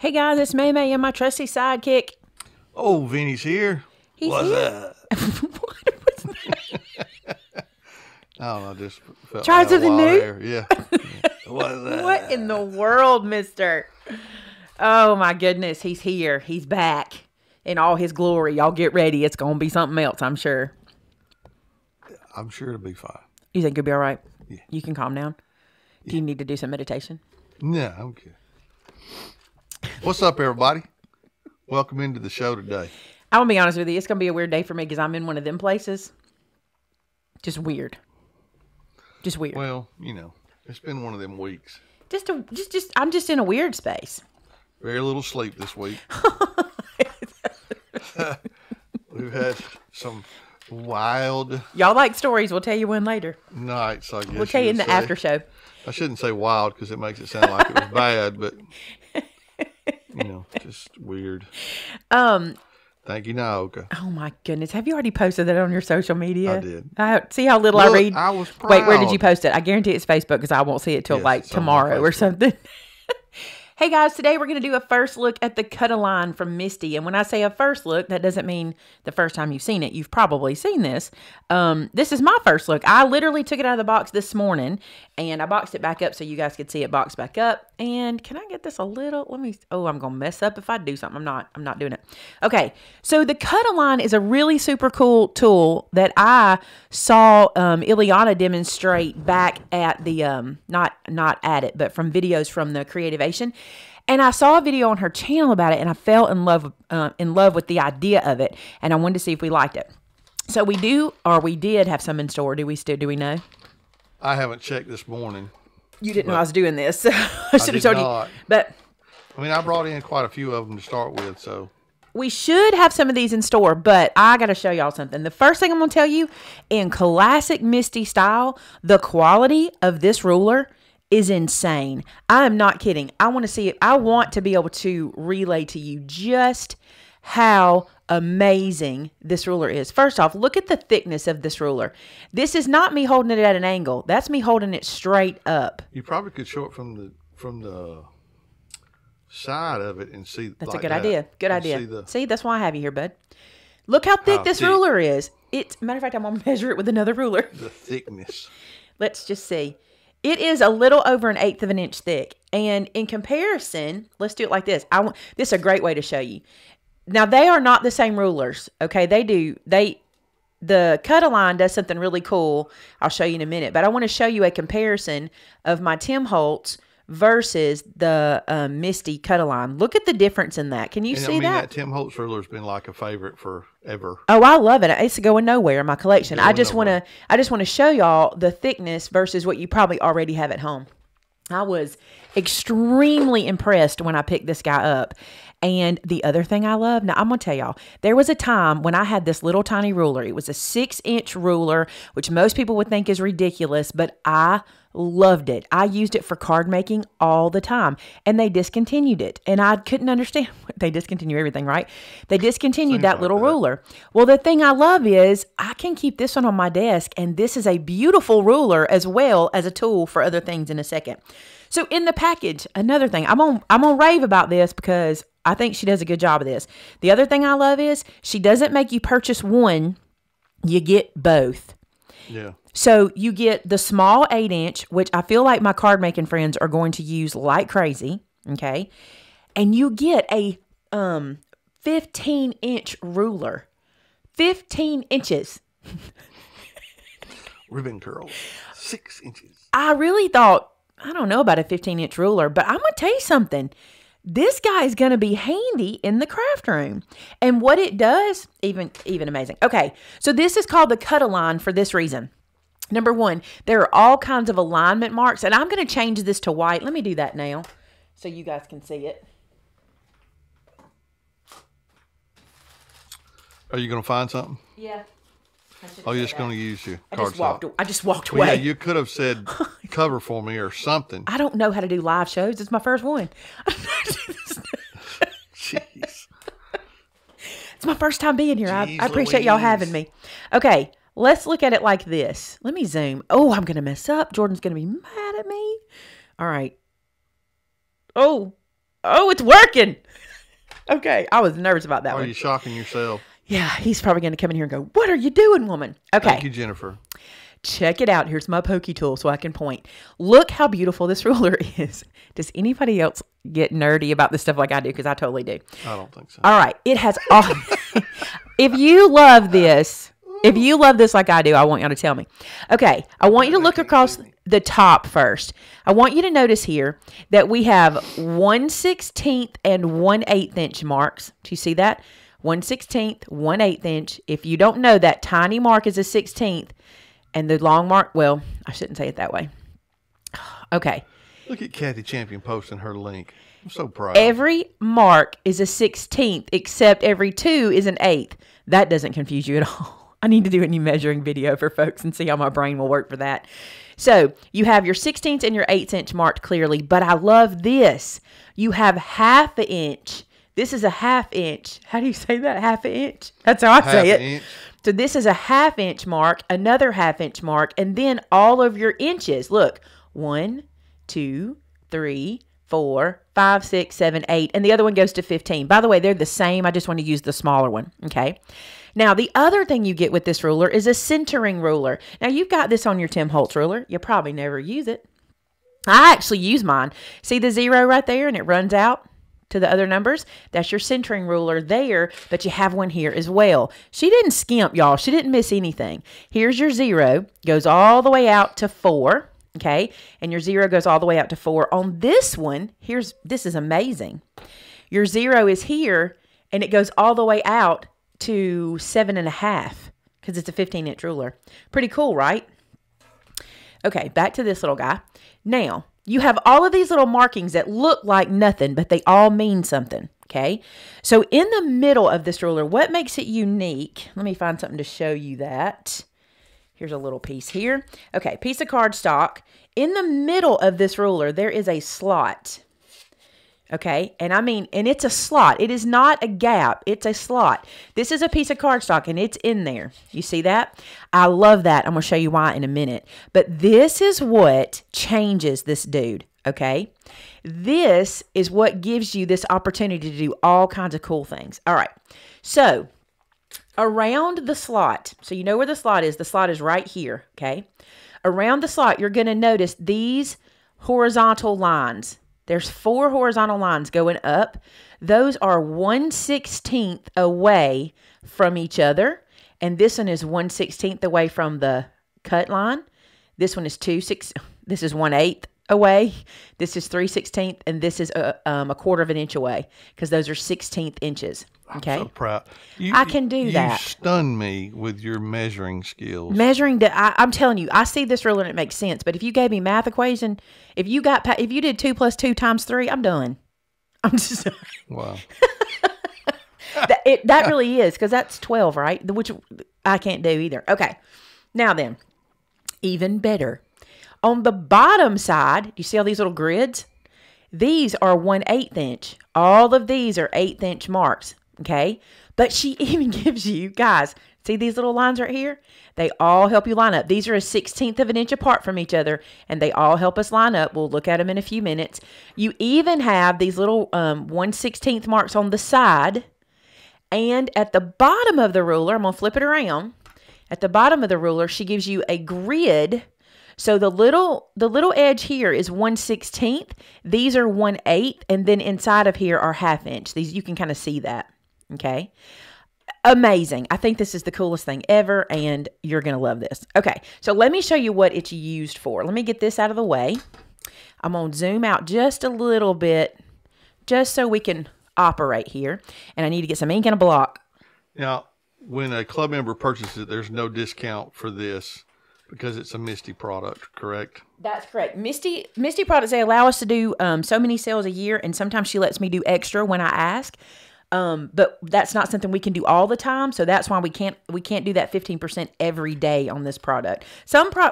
Hey guys, it's Maymay and my trusty sidekick. Oh, Vinny's here. What's up? What was that? I don't know, just felt Charles of the New? Yeah. What's that? What in the world, mister? Oh my goodness, he's here. He's back in all his glory. Y'all get ready. It's going to be something else, I'm sure. I'm sure it'll be fine. You think you'll be all right? Yeah. You can calm down? Yeah. Do you need to do some meditation? No, I'm good. What's up, everybody? Welcome into the show today. I'm going to be honest with you. It's going to be a weird day for me because I'm in one of them places. Just weird. Just weird. Well, you know, it's been one of them weeks. I'm just in a weird space. Very little sleep this week. We've had some wild... Y'all like stories. We'll tell you one later. Nights, I guess. We'll tell you in the after show. I shouldn't say wild because it makes it sound like it was bad, but... You know, just weird. Thank you, Naoka. Oh my goodness, have you already posted that on your social media? I did. See how little I read. I was proud. Wait, where did you post it? I guarantee it's Facebook because I won't see it till like tomorrow or something. Hey guys, today we're going to do a first look at the Cut-Align from Misti. And when I say a first look, that doesn't mean the first time you've seen it. You've probably seen this. This is my first look. I literally took it out of the box this morning and I boxed it back up so you guys could see it boxed back up. And can I get this a little, I'm going to mess up if I do something. I'm not doing it. Okay. So the Cut-Align is a really super cool tool that I saw Ileana demonstrate back at the, not at it, but from videos from the Creativation. And I saw a video on her channel about it, and I fell in love with the idea of it, and I wanted to see if we liked it. So we do, or we did have some in store. Do we still? Do we know? I haven't checked this morning. You didn't know I was doing this. So I should have told you. But I mean, I brought in quite a few of them to start with, so. We should have some of these in store, but I got to show y'all something. The first thing I'm going to tell you, in classic Misti style, the quality of this ruler is insane. I am not kidding. I want to see it. I want to be able to relay to you just how amazing this ruler is. First off, look at the thickness of this ruler. This is not me holding it at an angle. That's me holding it straight up. You probably could show it from the side of it and see. That's like a good idea. Good idea. See, that's why I have you here, bud. Look how thick this ruler is. It's, matter of fact, I'm gonna measure it with another ruler. The thickness. Let's just see. It is a little over an 1/8 of an inch thick. And in comparison, let's do it like this. This is a great way to show you. Now, they are not the same rulers, okay? The Cut-Align does something really cool. I'll show you in a minute. But I want to show you a comparison of my Tim Holtz versus the Misti Cut-Align. Look at the difference in that. Can you see that? That Tim Holtz ruler has been like a favorite forever. Oh, I love it. It's going nowhere in my collection. I just want to show y'all the thickness versus what you probably already have at home. I was extremely impressed when I picked this guy up. And the other thing I love, now I'm going to tell y'all, there was a time when I had this little tiny ruler. It was a 6-inch ruler, which most people would think is ridiculous, but I loved it. I used it for card making all the time, and they discontinued it. And I couldn't understand. They discontinue everything, right? They discontinued that little ruler. Well, the thing I love is I can keep this one on my desk, and this is a beautiful ruler as well as a tool for other things in a second. So in the package, another thing, I'm gonna rave about this because I think she does a good job of this. The other thing I love is she doesn't make you purchase one, you get both. Yeah. So you get the small 8-inch, which I feel like my card making friends are going to use like crazy, okay? And you get a 15-inch ruler. 15 inches. Ribbon curl. 6 inches. I really thought, I don't know about a 15-inch ruler, but I'm going to tell you something. This guy is going to be handy in the craft room. And what it does, even amazing. Okay, so this is called the Cut-Align for this reason. Number one, there are all kinds of alignment marks, and I'm going to change this to white. Let me do that now so you guys can see it. Are you going to find something? Yeah. Oh, you're just going to use your cardstock. I just walked away. Well, yeah, you could have said cover for me or something. I don't know how to do live shows. It's my first one. Jeez. It's my first time being here. Jeez, I appreciate y'all having me. Okay, let's look at it like this. Let me zoom. Oh, I'm going to mess up. Jordan's going to be mad at me. All right. Oh, Oh, it's working. Okay. I was nervous about that one. Are you shocking yourself? Yeah. He's probably going to come in here and go, what are you doing, woman? Okay. Thank you, Jennifer. Check it out. Here's my pokey tool so I can point. Look how beautiful this ruler is. Does anybody else get nerdy about this stuff like I do? Because I totally do. I don't think so. All right. It has all. If you love this, if you love this like I do, I want y'all to tell me. Okay. I want you to look across the top first. I want you to notice here that we have 1/16 and 1/8 inch marks. Do you see that? 1/16, 1/8 inch. If you don't know, that tiny mark is a 16th. And the long mark, well, I shouldn't say it that way. Okay. Look at Kathy Champion posting her link. I'm so proud. Every mark is a 16th, except every 2 is an 8th. That doesn't confuse you at all. I need to do a new measuring video for folks and see how my brain will work for that. So you have your 16th and your 8th inch marked clearly, but I love this. You have 1/2 inch. This is a 1/2 inch. How do you say that? 1/2 inch? That's how I say it. Inch. So this is a 1/2 inch mark, another 1/2 inch mark, and then all of your inches. Look, 1, 2, 3, 4, 5, 6, 7, 8, and the other one goes to 15. By the way, they're the same. I just want to use the smaller one, okay? Now, the other thing you get with this ruler is a centering ruler. Now, you've got this on your Tim Holtz ruler. You probably never use it. I actually use mine. See the 0 right there, and it runs out to the other numbers? That's your centering ruler there, but you have one here as well. She didn't skimp, y'all. She didn't miss anything. Here's your 0, goes all the way out to 4, okay? And your 0 goes all the way out to 4. On this one, here's, this is amazing. Your 0 is here, and it goes all the way out to 7.5 because it's a 15-inch ruler. Pretty cool, right? Okay, back to this little guy. Now, you have all of these little markings that look like nothing, but they all mean something, okay? So in the middle of this ruler, what makes it unique? Let me find something to show you that. Here's a little piece here. Okay, piece of cardstock. In the middle of this ruler, there is a slot, okay? And I mean, and it's a slot. It is not a gap. It's a slot. This is a piece of cardstock, and it's in there. You see that? I love that. I'm going to show you why in a minute. But this is what changes this dude, okay? This is what gives you this opportunity to do all kinds of cool things. All right. So around the slot, so you know where the slot is. The slot is right here, okay? Around the slot, you're going to notice these horizontal lines. There's 4 horizontal lines going up. Those are 1/16 away from each other. And this one is 1/16 away from the cut line. This one is 2/16. This is 1/8 away. This is 3/16, and this is a 1/4 inch away because those are 16th inches. Okay, I'm so proud. I can do that. You stun me with your measuring skills. Measuring that, I'm telling you, I see this ruler and it makes sense. But if you gave me math equation, if you did 2 + 2 × 3, I'm done. I'm just sorry. Wow. That really is, because that's 12, right? Which I can't do either. Okay. Now then, even better. On the bottom side, you see all these little grids? These are 1/8 inch. All of these are 8th inch marks, okay? But she even gives you, guys, see these little lines right here? They all help you line up. These are a 16th of an inch apart from each other, and they all help us line up. We'll look at them in a few minutes. You even have these little 1/16 marks on the side. And at the bottom of the ruler, I'm going to flip it around. At the bottom of the ruler, she gives you a grid. So the little edge here is 1/16. These are 1/8. And then inside of here are 1/2 inch. These, you can kind of see that. Okay. Amazing. I think this is the coolest thing ever, and you're going to love this. Okay. So let me show you what it's used for. Let me get this out of the way. I'm going to zoom out just a little bit just so we can operate here, and I need to get some ink and a block. Now, when a club member purchases it, there's no discount for this because it's a Misti product, correct? That's correct. Misti products, they allow us to do so many sales a year, and sometimes she lets me do extra when I ask. But that's not something we can do all the time, so that's why we can't do that 15% every day on this product.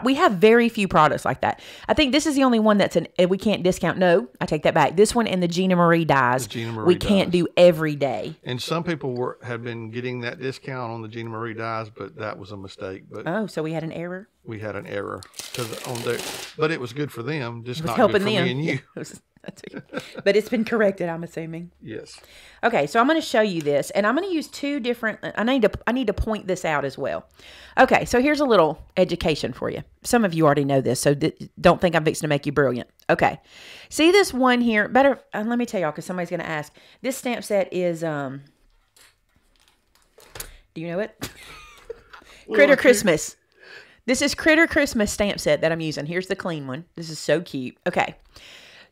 We have very few products like that. I think this is the only one that's we can't discount. No, I take that back. This one and the Gina Marie dyes we can't do every day. And some people have been getting that discount on the Gina Marie dyes, but that was a mistake. But oh, so we had an error. we had an error but it was good for them, just not helping good for me and you. But it's been corrected, I'm assuming. Yes. Okay, so I'm going to show you this, and I'm going to use two different. I need to point this out as well. Okay, so here's a little education for you. Some of you already know this, so don't think I'm fixing to make you brilliant. Okay, see this one here. Better, and let me tell y'all because somebody's going to ask. This stamp set is. Do you know it? Critter Christmas. This is Critter Christmas stamp set that I'm using. Here's the clean one. This is so cute. Okay.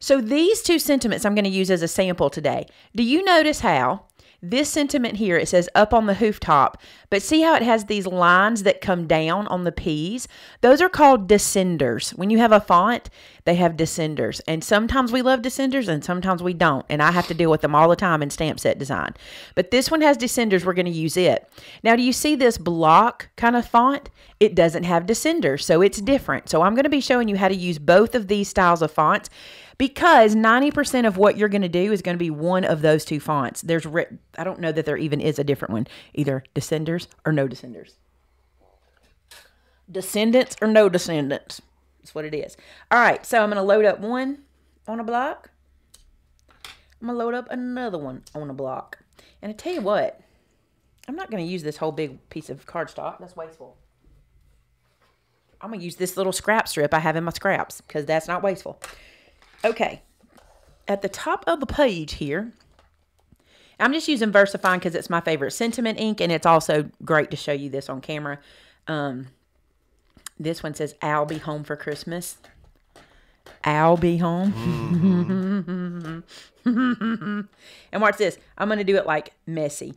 So these two sentiments I'm going to use as a sample today. Do you notice how this sentiment here, it says up on the hooftop, but see how it has these lines that come down on the P's? Those are called descenders. When you have a font, they have descenders. And sometimes we love descenders and sometimes we don't. And I have to deal with them all the time in stamp set design. But this one has descenders. We're going to use it. Now, do you see this block kind of font? It doesn't have descenders, so it's different. So I'm going to be showing you how to use both of these styles of fonts. Because 90% of what you're going to do is going to be one of those two fonts. There's, I don't know that there even is a different one. Either descenders or no descenders. Descendants or no descendants. That's what it is. All right, so I'm going to load up one on a block. I'm going to load up another one on a block. And I tell you what, I'm not going to use this whole big piece of cardstock. That's wasteful. I'm going to use this little scrap strip I have in my scraps because that's not wasteful. Okay, at the top of the page here, I'm just using Versafine because it's my favorite sentiment ink, and it's also great to show you this on camera. This one says, I'll be home for Christmas. I'll be home. And watch this. I'm going to do it like messy.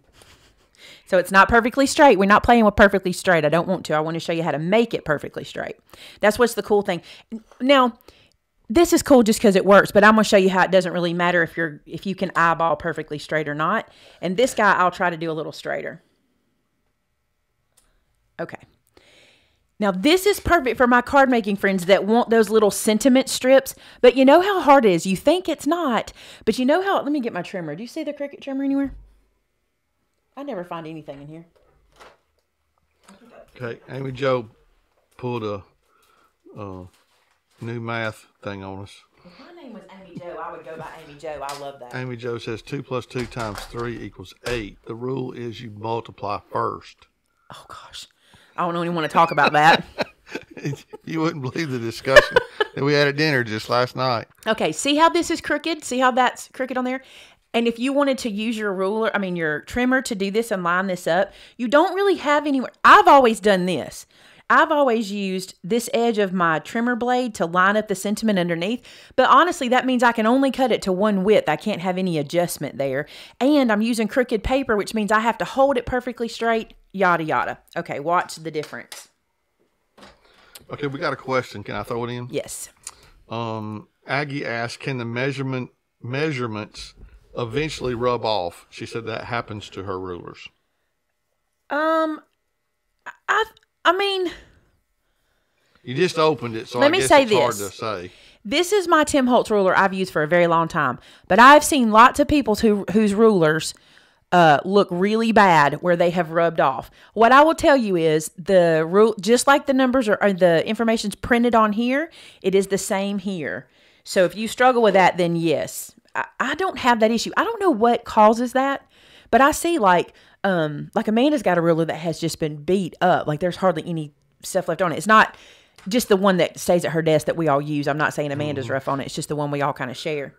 So it's not perfectly straight. We're not playing with perfectly straight. I don't want to. I want to show you how to make it perfectly straight. That's what's the cool thing. Now, this is cool just because it works, but I'm going to show you how it doesn't really matter if you can eyeball perfectly straight or not. And this guy, I'll try to do a little straighter. Okay. Now, this is perfect for my card making friends that want those little sentiment strips, but you know how hard it is. You think it's not, but you know how, let me get my trimmer. Do you see the Cricut trimmer anywhere? I never find anything in here. Okay. Amy Jo pulled a, new math thing on us. If my name was Amy Jo, I would go by Amy Jo. I love that. Amy Jo says 2 + 2 × 3 = 8. The rule is you multiply first. Oh, gosh. I don't even want to talk about that. You wouldn't believe the discussion that we had at dinner just last night. Okay. See how this is crooked? See how that's crooked on there? And if you wanted to use your ruler, I mean, your trimmer to do this and line this up, you don't really have anywhere. I've always done this. I've always used this edge of my trimmer blade to line up the sentiment underneath, but honestly, that means I can only cut it to one width. I can't have any adjustment there, and I'm using crooked paper, which means I have to hold it perfectly straight, yada, yada. Okay, watch the difference. Okay, we got a question. Can I throw it in? Yes. Aggie asked, can the measurements eventually rub off? She said that happens to her rulers. I mean, you just opened it, so I guess it's hard to say. This is my Tim Holtz ruler I've used for a very long time, but I've seen lots of people whose rulers look really bad where they have rubbed off. What I will tell you is the rule, just like the numbers or the information's printed on here, it is the same here. So if you struggle with that, then yes, I don't have that issue. I don't know what causes that, but I see like Amanda's got a ruler that has just been beat up. Like there's hardly any stuff left on it. It's not just the one that stays at her desk that we all use. I'm not saying Amanda's rough on it. It's just the one we all kind of share.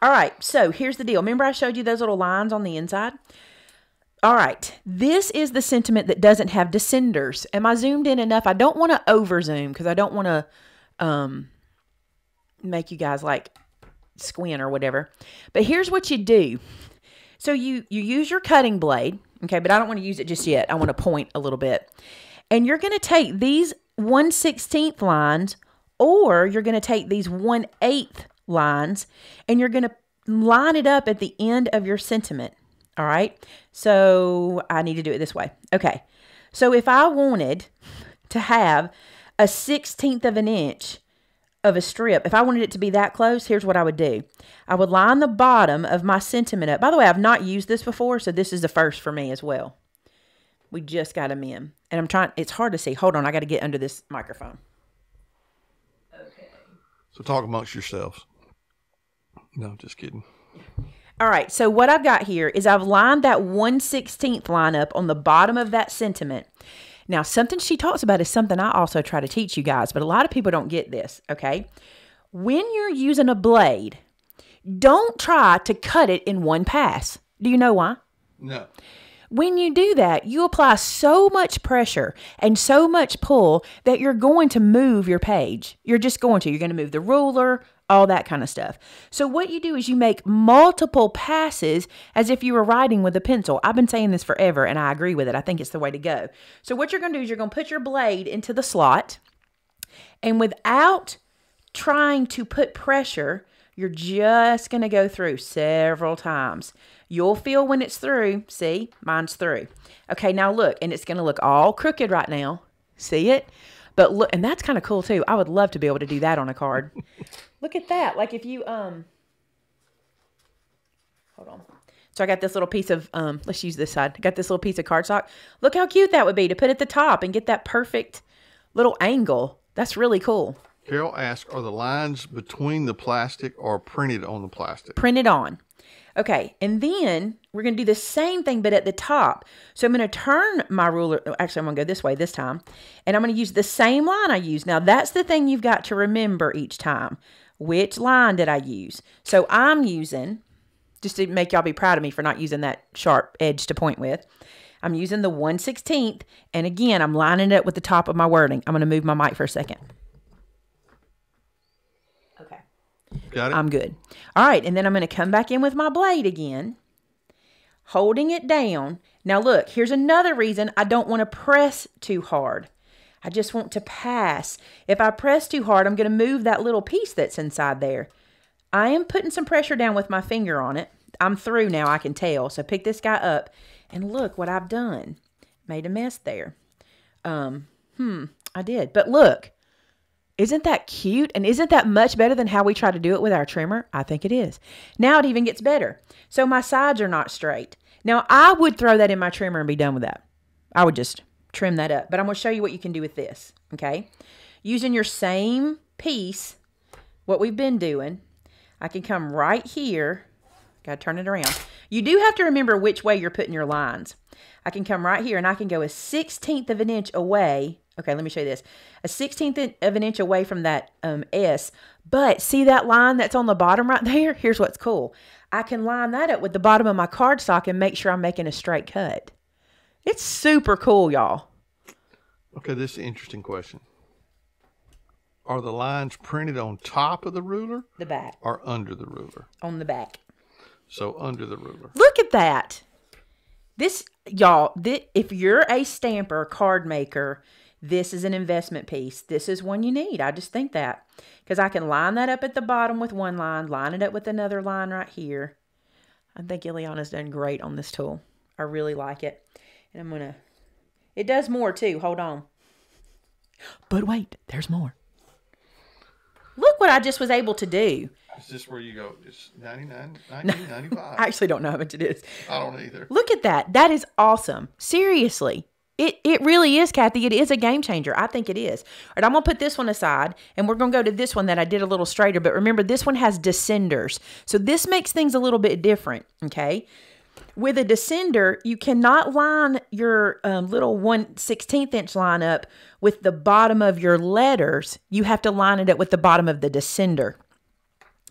All right. So here's the deal. Remember I showed you those little lines on the inside? All right. This is the sentiment that doesn't have descenders. Am I zoomed in enough? I don't want to over zoom because I don't want to make you guys like squint or whatever. But here's what you do. So you use your cutting blade. Okay, but I don't want to use it just yet. I want to point a little bit. And you're going to take these 1/16 lines, or you're going to take these 1/8 lines, and you're going to line it up at the end of your sentiment. All right? So I need to do it this way. Okay. So if I wanted to have a 1/16 of an inch of a strip, if I wanted it to be that close, here's what I would do. I would line the bottom of my sentiment up. By the way, I've not used this before, so this is the first for me as well. We just got them in. And I'm trying, it's hard to see. Hold on, I got to get under this microphone. Okay. So talk amongst yourselves. No, just kidding. All right, so what I've got here is I've lined that 1/16 line up on the bottom of that sentiment. Now, something she talks about is something I also try to teach you guys, but a lot of people don't get this, okay? When you're using a blade, don't try to cut it in one pass. Do you know why? No. When you do that, you apply so much pressure and so much pull that you're going to move your page. You're just going to. You're going to move the ruler, all that kind of stuff. So what you do is you make multiple passes as if you were writing with a pencil. I've been saying this forever, and I agree with it. I think it's the way to go. So what you're going to do is you're going to put your blade into the slot, and without trying to put pressure, you're just going to go through several times. You'll feel when it's through. See, mine's through. Okay, now look, and it's going to look all crooked right now. See it? But look, and that's kind of cool too. I would love to be able to do that on a card. Look at that. Like if you, hold on. So I got this little piece of, let's use this side. I got this little piece of cardstock. Look how cute that would be to put at the top and get that perfect little angle. That's really cool. Carol asks, are the lines between the plastic or printed on the plastic? Printed on. Okay, and then we're going to do the same thing, but at the top. So I'm going to turn my ruler. Actually, I'm going to go this way this time. And I'm going to use the same line I used. Now, that's the thing you've got to remember each time. Which line did I use? So I'm using, just to make y'all be proud of me for not using that sharp edge to point with, I'm using the 1/16. And again, I'm lining it up with the top of my wording. I'm going to move my mic for a second. Got it. I'm good. All right, and then I'm going to come back in with my blade again, holding it down. Now look, here's another reason I don't want to press too hard. I just want to pass. If I press too hard, I'm going to move that little piece that's inside there. I am putting some pressure down with my finger on it. I'm through now, I can tell. So pick this guy up, and look what I've done. Made a mess there. I did. But look. Isn't that cute? And isn't that much better than how we try to do it with our trimmer? I think it is. Now it even gets better. So my sides are not straight. Now I would throw that in my trimmer and be done with that. I would just trim that up. But I'm going to show you what you can do with this. Okay. Using your same piece, what we've been doing, I can come right here. Got to turn it around. You do have to remember which way you're putting your lines. I can come right here and I can go 1/16 of an inch away. Okay, let me show you this. 1/16 of an inch away from that S. But see that line that's on the bottom right there? Here's what's cool. I can line that up with the bottom of my cardstock and make sure I'm making a straight cut. It's super cool, y'all. Okay, this is an interesting question. Are the lines printed on top of the ruler? The back. Or under the ruler? On the back. So under the ruler. Look at that. This, y'all, if you're a stamper, card maker, this is an investment piece. This is one you need. I just think that. Because I can line that up at the bottom with one line, line it up with another line right here. I think Ileana's done great on this tool. I really like it. And I'm going to... It does more too. Hold on. But wait, there's more. Look what I just was able to do. Is this where you go? It's 99, 90, no. 95. I actually don't know how much it is. I don't either. Look at that. That is awesome. Seriously. It really is, Kathy. It is a game changer. I think it is. All right, I'm going to put this one aside, and we're going to go to this one that I did a little straighter. But remember, this one has descenders. So this makes things a little bit different, okay? With a descender, you cannot line your little 1/16 inch line up with the bottom of your letters. You have to line it up with the bottom of the descender,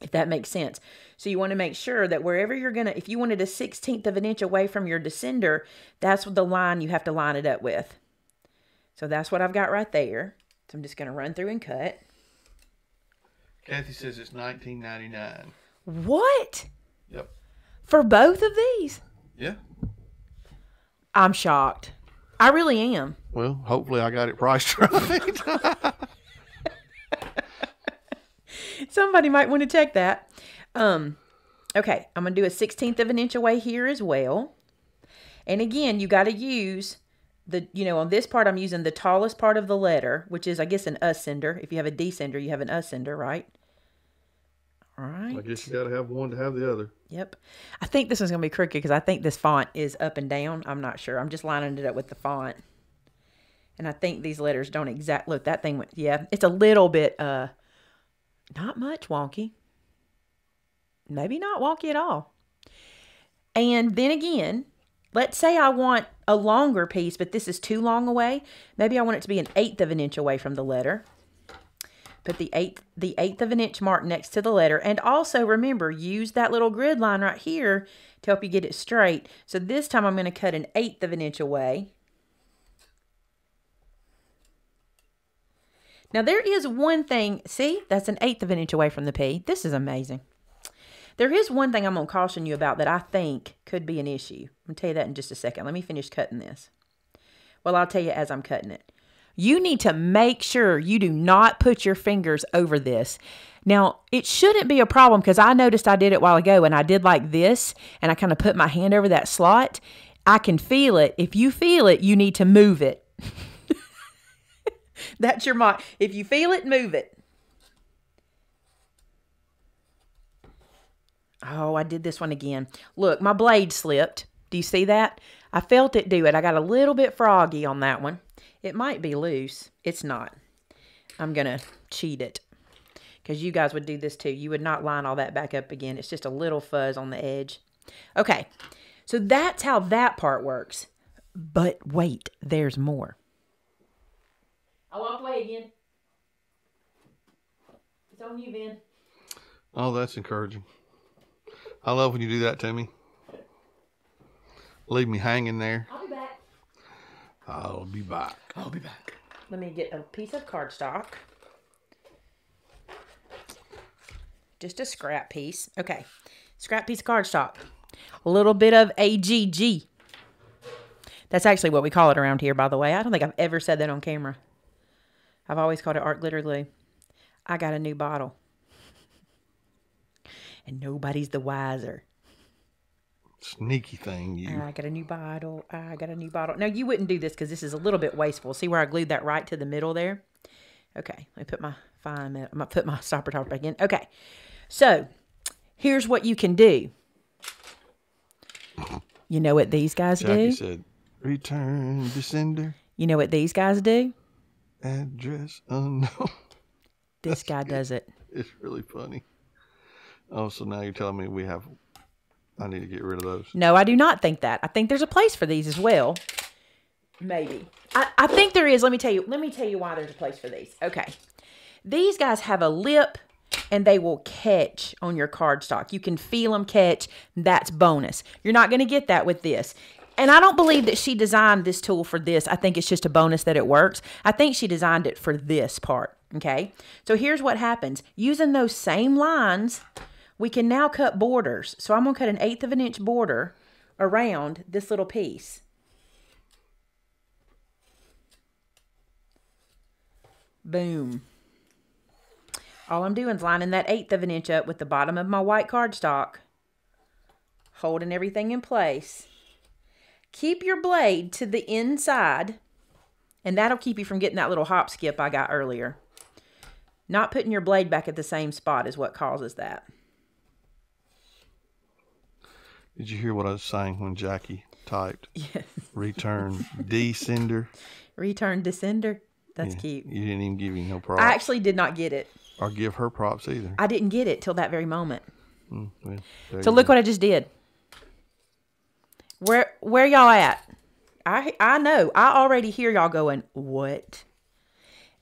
if that makes sense. So you want to make sure that wherever you're going to, if you wanted 1/16 of an inch away from your descender, that's the line you have to line it up with. So that's what I've got right there. So I'm just going to run through and cut. Kathy says it's $19.99. What? Yep. For both of these? Yeah. I'm shocked. I really am. Well, hopefully I got it priced right. Somebody might want to check that. Okay, I'm going to do 1/16 of an inch away here as well. And again, you got to use the, you know, on this part, I'm using the tallest part of the letter, which is, I guess, an ascender. If you have a descender, you have an ascender, right? All right. I guess you got to have one to have the other. Yep. I think this one's going to be crooked because I think this font is up and down. I'm not sure. I'm just lining it up with the font. And I think these letters don't exactly look. That thing went, yeah, it's a little bit, not much wonky. Maybe not wonky at all. And then again, let's say I want a longer piece, but this is too long away. Maybe I want it to be 1/8 of an inch away from the letter. Put the eighth of an inch mark next to the letter. And also remember, use that little grid line right here to help you get it straight. So this time I'm going to cut 1/8 of an inch away. Now there is one thing, see, that's 1/8 of an inch away from the P. This is amazing. There is one thing I'm going to caution you about that I think could be an issue. I'm going to tell you that in just a second. Let me finish cutting this. Well, I'll tell you as I'm cutting it. You need to make sure you do not put your fingers over this. Now, it shouldn't be a problem because I noticed I did it a while ago and I did like this and I kind of put my hand over that slot. I can feel it. If you feel it, you need to move it. That's your motto. If you feel it, move it. Oh, I did this one again. Look, my blade slipped. Do you see that? I felt it do it. I got a little bit froggy on that one. It might be loose. It's not. I'm going to cheat it because you guys would do this too. You would not line all that back up again. It's just a little fuzz on the edge. Okay, so that's how that part works. But wait, there's more. I walked away again. It's on you, Ben. Oh, that's encouraging. I love when you do that to me. Leave me hanging there. I'll be back. I'll be back. I'll be back. Let me get a piece of cardstock. Just a scrap piece. Okay. Scrap piece of cardstock. A little bit of AGG. That's actually what we call it around here, by the way. I don't think I've ever said that on camera. I've always called it art glitter glue. I got a new bottle. And nobody's the wiser. Sneaky thing, you. I got a new bottle. I got a new bottle. Now, you wouldn't do this because this is a little bit wasteful. See where I glued that right to the middle there? Okay. Let me put my fine metal. I'm going to put my stopper top back in. Okay. So, here's what you can do. You know what these guys do? Jackie said, return to sender. You know what these guys do? Address unknown. This guy does it. It's really funny. Oh, so now you're telling me we have... I need to get rid of those. No, I do not think that. I think there's a place for these as well. Maybe. I think there is. Let me tell you why there's a place for these. Okay. These guys have a lip and they will catch on your cardstock. You can feel them catch. That's bonus. You're not going to get that with this. And I don't believe that she designed this tool for this. I think it's just a bonus that it works. I think she designed it for this part. Okay. So here's what happens. Using those same lines... We can now cut borders. So I'm going to cut 1/8 of an inch border around this little piece. Boom. All I'm doing is lining that 1/8 of an inch up with the bottom of my white cardstock, holding everything in place. Keep your blade to the inside, and that'll keep you from getting that little hop skip I got earlier. Not putting your blade back at the same spot is what causes that. Did you hear what I was saying when Jackie typed? Yes. Return descender. Return descender. That's cute. You didn't even give me no props. I actually did not get it. Or give her props either. I didn't get it till that very moment. Mm-hmm. So look what I just did. Where y'all at? I know. I already hear y'all going, what?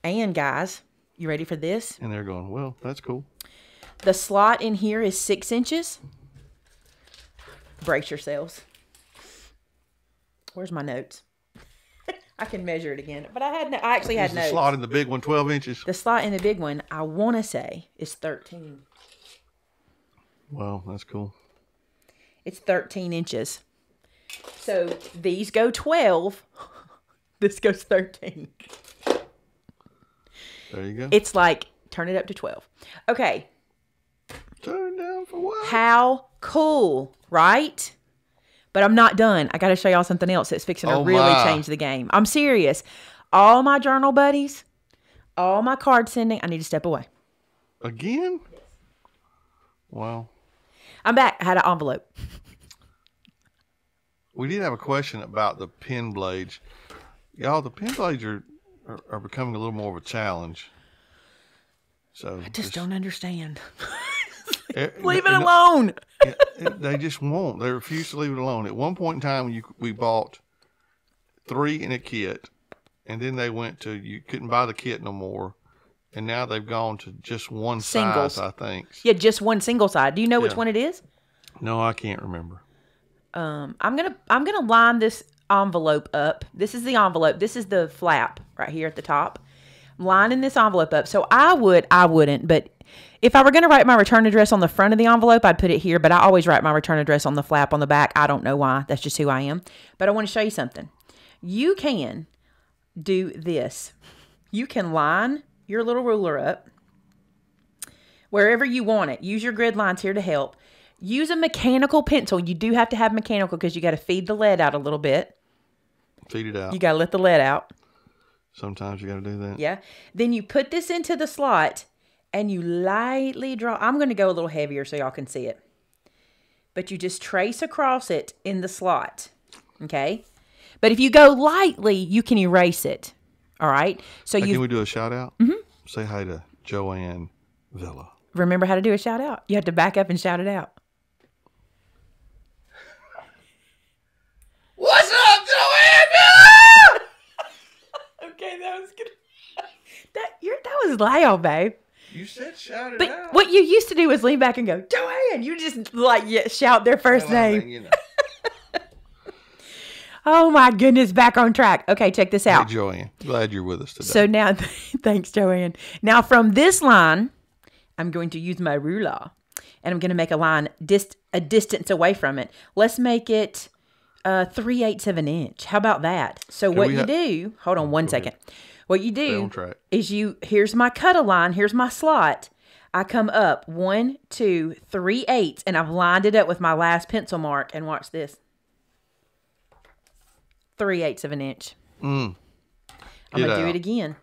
And guys, you ready for this? And they're going, well, that's cool. The slot in here is 6 inches. Brace yourselves. Where's my notes? I can measure it again, but I actually had notes. The slot in the big one, 12 inches. The slot in the big one, I want to say, is 13. Wow, that's cool. It's 13 inches. So these go 12. This goes 13. There you go. It's like, turn it up to 12. Okay. Turn down for what? How cool, right? But I'm not done. I got to show y'all something else that's fixing to really change the game. I'm serious. All my journal buddies, all my card sending, I need to step away. Again? Wow. I'm back. I had an envelope. We did have a question about the pen blades. Y'all, the pen blades are becoming a little more of a challenge. So I just don't understand. Leave it alone. They just won't. They refuse to leave it alone. At one point in time, we bought 3 in a kit, and then they went to you couldn't buy the kit no more, and now they've gone to just one singles. Size, I think. Yeah, just one single side. Do you know which one it is? No, I can't remember. I'm gonna line this envelope up. This is the envelope. This is the flap right here at the top. I'm lining this envelope up. So I wouldn't, but if I were going to write my return address on the front of the envelope, I'd put it here, but I always write my return address on the flap on the back. I don't know why. That's just who I am. But I want to show you something. You can do this. You can line your little ruler up wherever you want it. Use your grid lines here to help. Use a mechanical pencil. You do have to have mechanical because you got to feed the lead out a little bit. Feed it out. You got to let the lead out. Sometimes you got to do that. Yeah. Then you put this into the slot and you lightly draw. I'm going to go a little heavier so y'all can see it. But you just trace across it in the slot. Okay. But if you go lightly, you can erase it. All right. So can we do a shout out? Mm-hmm. Say hi to Joanne Villa. Remember how to do a shout out. You have to back up and shout it out. What's up, Joanne Villa? Okay, that was good. That was loud, babe. You said shout it out. But what you used to do was lean back and go, Joanne. You just shout their first name. I mean, you know. Oh my goodness, back on track. Okay, check this out. Hey, Joanne, glad you're with us today. So now, thanks, Joanne. Now from this line, I'm going to use my ruler and I'm going to make a line a distance away from it. Let's make it 3/8 of an inch. How about that? So what you do, hold on one second. What you do is here's my Cut-Align, here's my slot. I come up 1, 2, 3/8, and I've lined it up with my last pencil mark. And watch this. 3/8 of an inch. Mm. I'm going to do it again.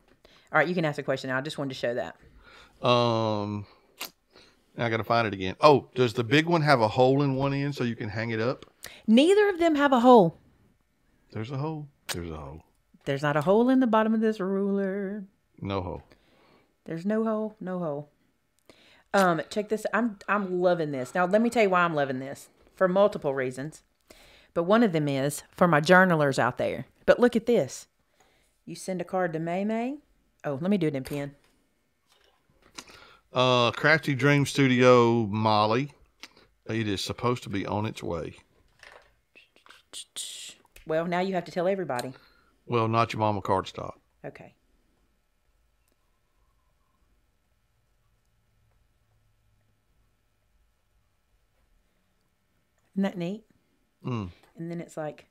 All right, you can ask a question now. I just wanted to show that. I got to find it again. Oh, does the big one have a hole in one end so you can hang it up? Neither of them have a hole. There's a hole. There's a hole. There's not a hole in the bottom of this ruler. No hole. There's no hole. No hole. Check this. I'm loving this. Now, let me tell you why I'm loving this. For multiple reasons. But one of them is for my journalers out there. But look at this. You send a card to Maymay. Oh, let me do it in pen. Crafty Dream Studio Molly. It is supposed to be on its way. Well, now you have to tell everybody. Well, not your mama cardstock. Okay. Isn't that neat? Mm. And then it's like,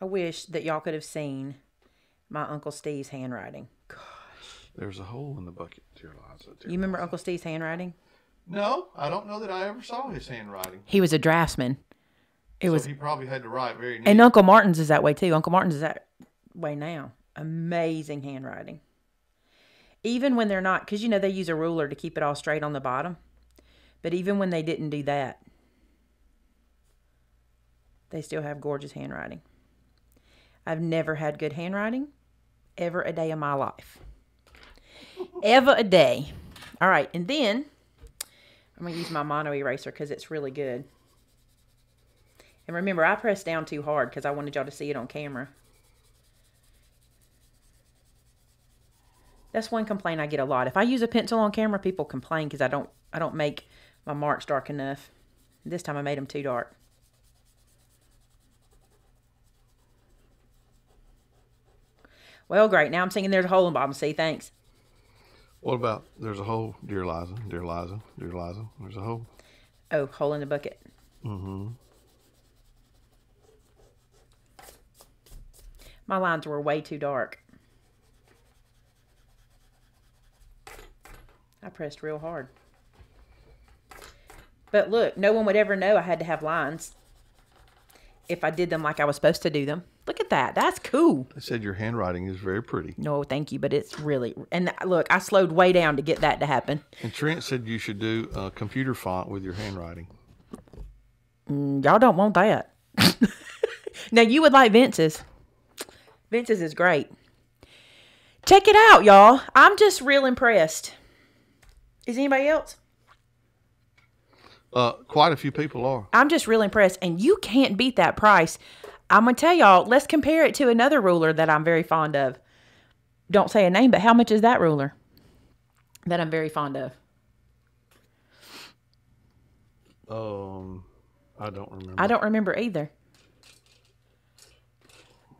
I wish that y'all could have seen my Uncle Steve's handwriting. Gosh. There's a hole in the bucket. Dear Liza, you remember Uncle Steve's handwriting? No, I don't know that I ever saw his handwriting. He was a draftsman. He probably had to write very neat. And Uncle Martin's is that way too. Uncle Martin's is that way now. Amazing handwriting. Even when they're not, because you know they use a ruler to keep it all straight on the bottom. But even when they didn't do that, they still have gorgeous handwriting. I've never had good handwriting. Ever a day in my life. Ever a day. All right. And then I'm going to use my mono eraser because it's really good. And remember, I pressed down too hard because I wanted y'all to see it on camera. That's one complaint I get a lot. If I use a pencil on camera, people complain because I don't make my marks dark enough. This time I made them too dark. Well, great. Now I'm singing There's a Hole in the Bottom. See, thanks. What about There's a Hole, Dear Liza, Dear Liza, Dear Liza, There's a Hole? Oh, hole in the bucket. Mm-hmm. My lines were way too dark. I pressed real hard. But look, no one would ever know I had to have lines if I did them like I was supposed to do them. Look at that. That's cool. I said your handwriting is very pretty. No, thank you, but it's really... And look, I slowed way down to get that to happen. And Trent said you should do a computer font with your handwriting. Y'all don't want that. Now you would like Vince's. Vince's is great. Check it out, y'all. I'm just real impressed. Is anybody else? Quite a few people are. I'm just real impressed, and you can't beat that price. I'm going to tell y'all, let's compare it to another ruler that I'm very fond of. Don't say a name, but how much is that ruler that I'm very fond of? I don't remember. I don't remember either.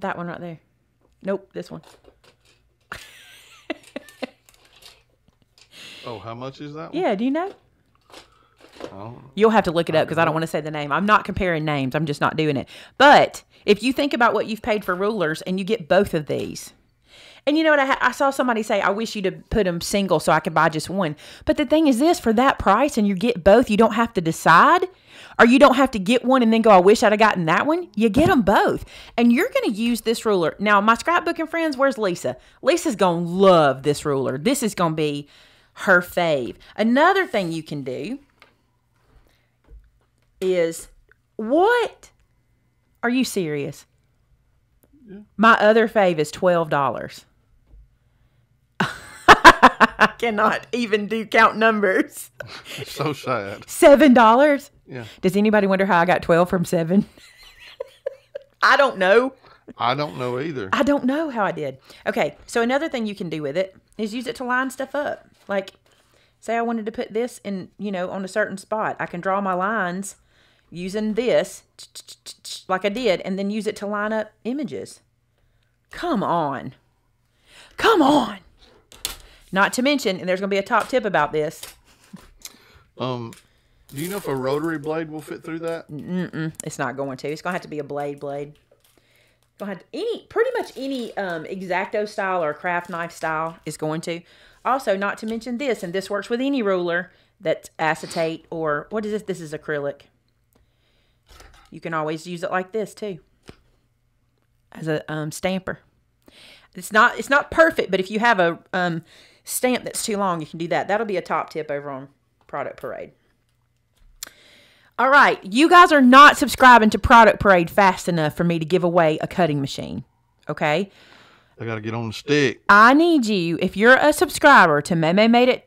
That one right there. Nope, this one. Oh, how much is that one? Yeah, do you know? You'll have to look it up because I don't want to say the name. I'm not comparing names. I'm just not doing it. But if you think about what you've paid for rulers and you get both of these. And you know what? I saw somebody say, I wish you'd have put them single so I could buy just one. But the thing is this, for that price and you get both, you don't have to decide, or you don't have to get one and then go, I wish I'd have gotten that one. You get them both. And you're going to use this ruler. Now, my scrapbooking friends, where's Lisa? Lisa's going to love this ruler. This is going to be her fave. Another thing you can do is, what? Are you serious? Yeah. My other fave is $12. I cannot even do count numbers. It's so sad. $7? Yeah. Does anybody wonder how I got 12 from 7? I don't know. I don't know either. I don't know how I did. Okay, so another thing you can do with it is use it to line stuff up. Like, say I wanted to put this in, you know, on a certain spot. I can draw my lines using this, like I did, and then use it to line up images. Come on. Come on. Not to mention, and there's going to be a top tip about this. Do you know if a rotary blade will fit through that? Mm-mm. It's not going to. It's going to have to be a blade. Going to have to, pretty much any X-Acto style or craft knife style is going to. Also, not to mention this, and this works with any ruler that's acetate or, what is this? This is acrylic. You can always use it like this too, as a stamper. It's not perfect, but if you have a stamp that's too long, you can do that. That'll be a top tip over on Product Parade. All right, you guys are not subscribing to Product Parade fast enough for me to give away a cutting machine, okay? I got to get on the stick. I need you, if you're a subscriber to Maymay Made It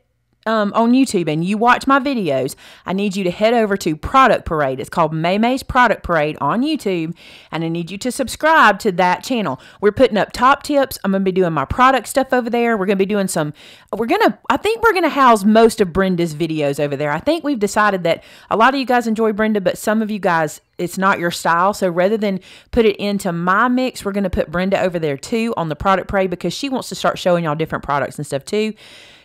on YouTube and you watch my videos, I need you to head over to Product Parade. It's called Maymay's Product Parade on YouTube, and I need you to subscribe to that channel. We're putting up top tips. I'm going to be doing my product stuff over there. We're going to be doing some, I think we're going to house most of Brenda's videos over there. I think we've decided that a lot of you guys enjoy Brenda, but some of you guys, it's not your style. So rather than put it into my mix, we're going to put Brenda over there too on the Product Parade because she wants to start showing y'all different products and stuff too.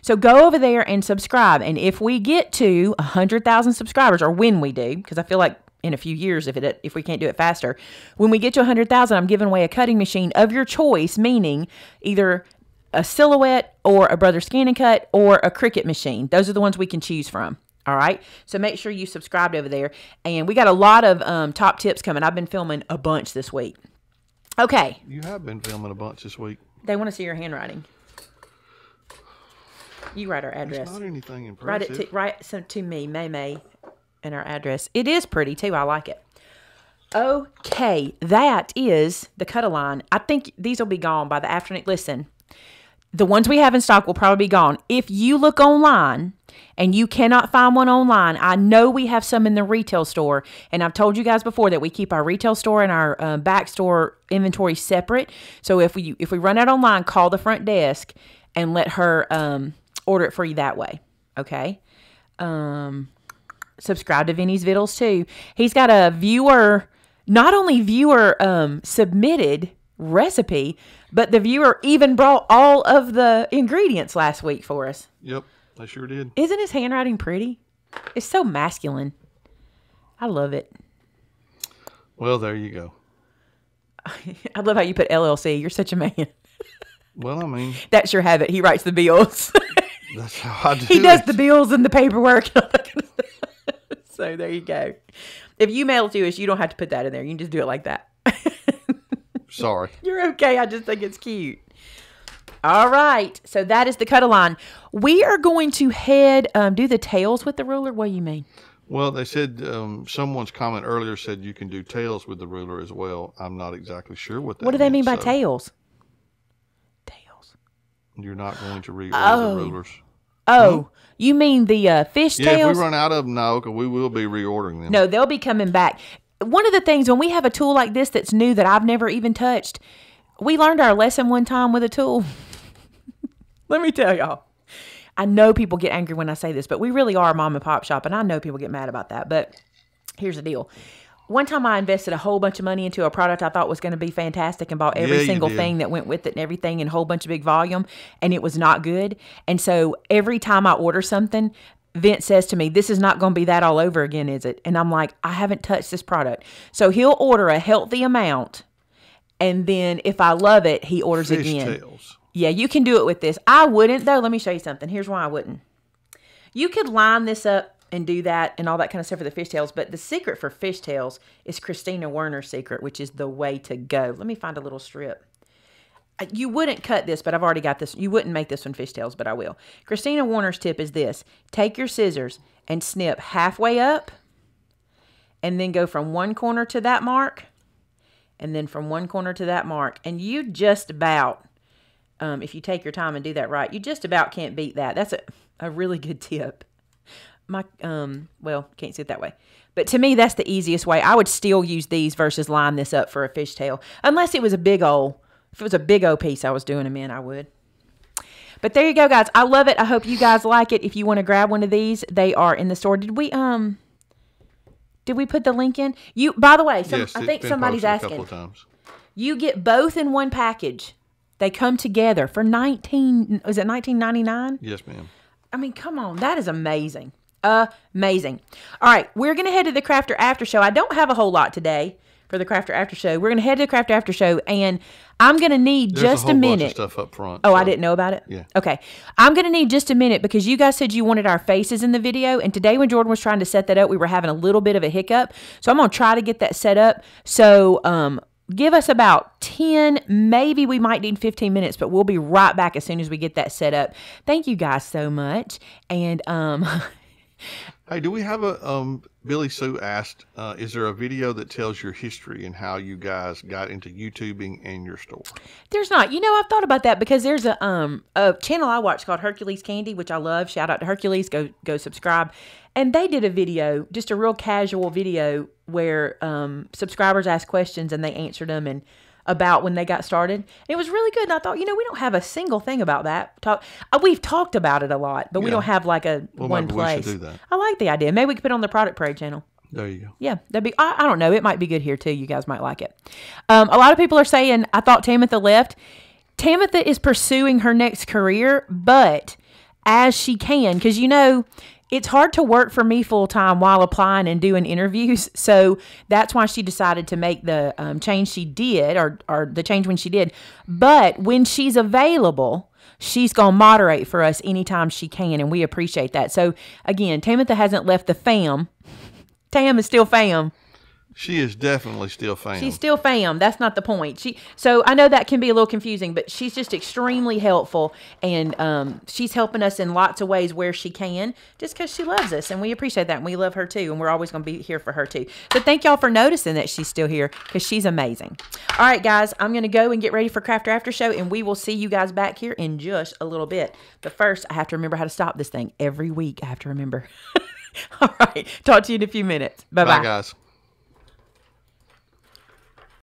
So go over there and subscribe. And if we get to 100,000 subscribers, or when we do, because I feel like in a few years, if we can't do it faster, when we get to 100,000, I'm giving away a cutting machine of your choice, meaning either a Silhouette or a Brother Scan and Cut or a Cricut machine. Those are the ones we can choose from. All right. So make sure you subscribed over there. And we got a lot of top tips coming. I've been filming a bunch this week. Okay. You have been filming a bunch this week. They want to see your handwriting. You write our address. It's not anything impressive. Write some to me, Maymay, and our address. It is pretty too. I like it. Okay. That is the Cut-Align. I think these will be gone by the afternoon. Listen. The ones we have in stock will probably be gone. If you look online and you cannot find one online, I know we have some in the retail store. And I've told you guys before that we keep our retail store and our back store inventory separate. So if we run out online, call the front desk and let her order it for you that way. Okay. Subscribe to Vinny's Vittles too. He's got a viewer, not only viewer submitted recipe, but the viewer even brought all of the ingredients last week for us. Yep, I sure did. Isn't his handwriting pretty? It's so masculine. I love it. Well, there you go. I love how you put LLC. You're such a man. Well, I mean. That's your habit. He writes the bills. That's how I do He does it. The bills and the paperwork. So there you go. If you mail it to us, you don't have to put that in there. You can just do it like that. Sorry. You're okay. I just think it's cute. All right. So that is the Cut-Align. We are going to do the tails with the ruler. What do you mean? Well, they said someone's comment earlier said you can do tails with the ruler as well. I'm not exactly sure what that means. What do they mean by tails? Tails. You're not going to reorder the rulers. Oh, you mean the fish tails? Yeah, if we run out of them, no, because we will be reordering them. No, they'll be coming back. One of the things, when we have a tool like this that's new that I've never even touched, we learned our lesson one time with a tool. Let me tell y'all. I know people get angry when I say this, but we really are a mom and pop shop, and I know people get mad about that, but here's the deal. One time I invested a whole bunch of money into a product I thought was going to be fantastic and bought every single thing that went with it and everything in a whole bunch of big volume, and it was not good. And so every time I order something, Vince says to me, this is not going to be that all over again, is it? And I'm like, I haven't touched this product. So he'll order a healthy amount, and then if I love it, he orders fish again. Tails. Yeah, you can do it with this. I wouldn't, though. Let me show you something. Here's why I wouldn't. You could line this up and do that and all that kind of stuff for the fishtails, but the secret for fishtails is Christina Werner's secret, which is the way to go. Let me find a little strip. You wouldn't cut this, but I've already got this. You wouldn't make this one fishtails, but I will. Christina Werner's tip is this. Take your scissors and snip halfway up and then go from one corner to that mark and then from one corner to that mark. And you just about... if you take your time and do that right, you just about can't beat that. That's a really good tip. My, well, can't see it that way. But to me, that's the easiest way. I would still use these versus line this up for a fishtail. Unless it was a big old, if it was a big old piece I was doing them in, I would. But there you go, guys. I love it. I hope you guys like it. If you want to grab one of these, they are in the store. Did we put the link in? You, by the way, yes, I think somebody's asking. A couple of times. You get both in one package. They come together for $19.99? Yes, ma'am. I mean, come on. That is amazing. Amazing. All right. We're going to head to the Crafter After Show. I don't have a whole lot today for the Crafter After Show. We're going to head to the Crafter After Show, and I'm going to need just a minute. There's a whole bunch of stuff up front. Oh, so. I didn't know about it? Yeah. Okay. I'm going to need just a minute because you guys said you wanted our faces in the video, and today when Jordan was trying to set that up, we were having a little bit of a hiccup, so I'm going to try to get that set up. So, give us about 10, maybe we might need 15 minutes, but we'll be right back as soon as we get that set up. Thank you guys so much. And, hey, do we have a, Billy Sue asked, is there a video that tells your history and how you guys got into YouTubing and your store? There's not. You know, I've thought about that because there's a channel I watch called Hercules Candy, which I love. Shout out to Hercules. Go subscribe. And they did a video, just a real casual video where subscribers asked questions and they answered them and about when they got started. And it was really good. And I thought, you know, we don't have a single thing about that. We've talked about it a lot, but we don't have like a one place. We should do that. I like the idea. Maybe we could put it on the Product Parade channel. There you go. Yeah, that'd be. I don't know. It might be good here too. You guys might like it. A lot of people are saying, I thought Tamitha left. Tamitha is pursuing her next career, but as she can, because you know, it's hard to work for me full-time while applying and doing interviews, so that's why she decided to make the change she did, or the change when she did. But when she's available, she's going to moderate for us anytime she can, and we appreciate that. So, again, Tamitha hasn't left the fam. Tam is still fam. She is definitely still fam. She's still fam. That's not the point. So I know that can be a little confusing, but she's just extremely helpful, and she's helping us in lots of ways where she can just because she loves us, and we appreciate that, and we love her too, and we're always going to be here for her too. So thank y'all for noticing that she's still here because she's amazing. All right, guys, I'm going to go and get ready for Crafter After Show, and we will see you guys back here in just a little bit. But first, I have to remember how to stop this thing. Every week I have to remember. All right, talk to you in a few minutes. Bye-bye. Bye, guys.